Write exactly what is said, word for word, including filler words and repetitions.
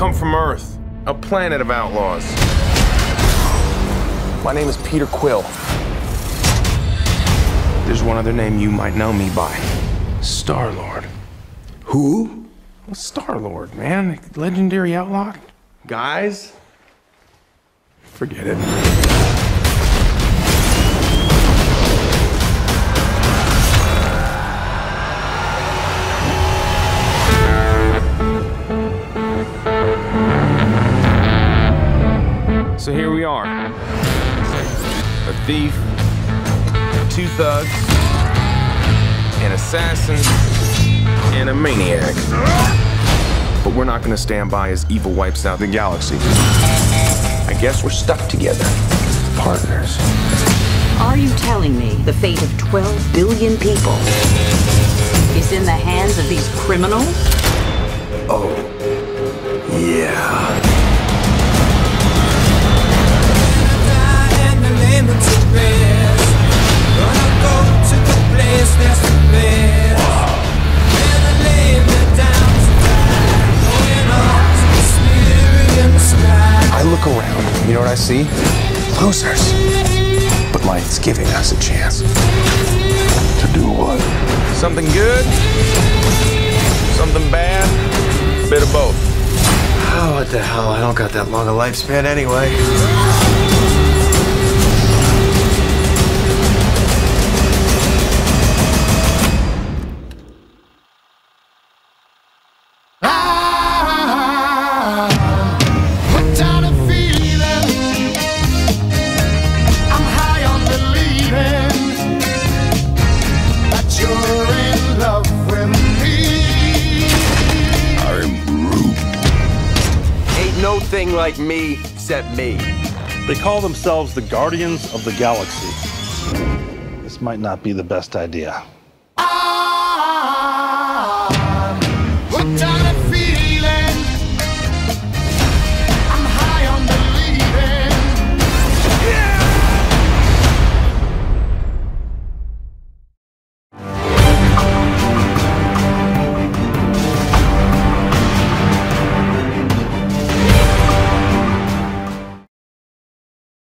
come from Earth, a planet of outlaws. My name is Peter Quill. There's one other name you might know me by. Star-Lord. Who? Well, Star-Lord, man. Legendary outlaw. Guys, forget it. So here we are, a thief, two thugs, an assassin, and a maniac. But we're not gonna stand by as evil wipes out the galaxy. I guess we're stuck together, partners. Are you telling me the fate of twelve billion people is in the hands of these criminals? Oh, yeah. I look around, you know what I see? Losers. But life's giving us a chance. To do what? Something good, something bad, a bit of both. Oh, what the hell? I don't got that long a lifespan anyway. No thing like me except me. They call themselves the Guardians of the Galaxy. This might not be the best idea.